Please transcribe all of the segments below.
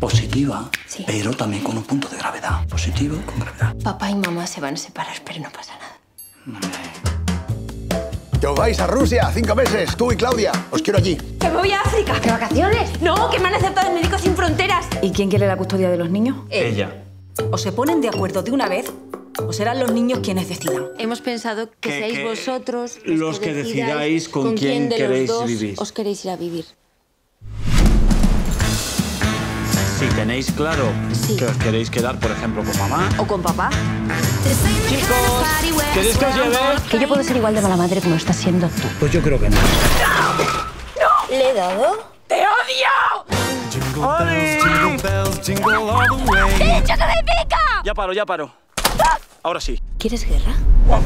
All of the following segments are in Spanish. positiva, sí, pero también con un punto de gravedad. Positivo con gravedad. Papá y mamá se van a separar, pero no pasa nada. Te vais a Rusia 5 meses, tú y Claudia. Os quiero allí. ¡Que me voy a África! ¿De vacaciones? No, que me han aceptado en Médicos Sin Fronteras. ¿Y quién quiere la custodia de los niños? Ella. O se ponen de acuerdo de una vez, o serán los niños quienes decidan. Hemos pensado que seáis vosotros los que decidáis con quién queréis vivir. Os queréis ir a vivir. Si tenéis claro que os queréis quedar, por ejemplo, con mamá o con papá. Chicos, ¿queréis que os lleve? Que yo puedo ser igual de mala madre como estás siendo tú. Pues yo creo que no. ¡No! ¡No! ¿Le he dado? ¡Te odio! ¡Oli! ¡Te he dicho que me pica! Ya paro, ya paro. Ahora sí. ¿Quieres guerra? Wow.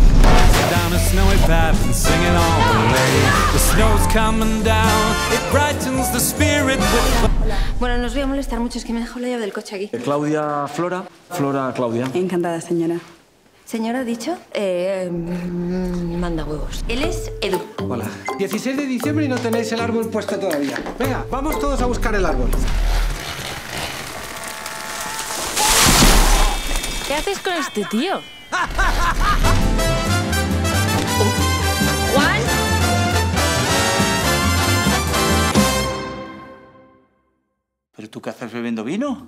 Bueno, no os voy a molestar mucho, es que me he dejado la llave del coche aquí. Claudia Flora, Flora Claudia. Encantada, señora. Señora, ¿ha dicho? Manda huevos. Él es Edu. Hola. 16 de diciembre y no tenéis el árbol puesto todavía. Venga, vamos todos a buscar el árbol. ¿Qué haces con este tío? ¿Juan? ¿Pero tú qué haces bebiendo vino?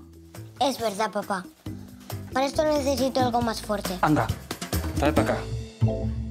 Es verdad, papá. Para esto necesito algo más fuerte. Anda, trae para acá.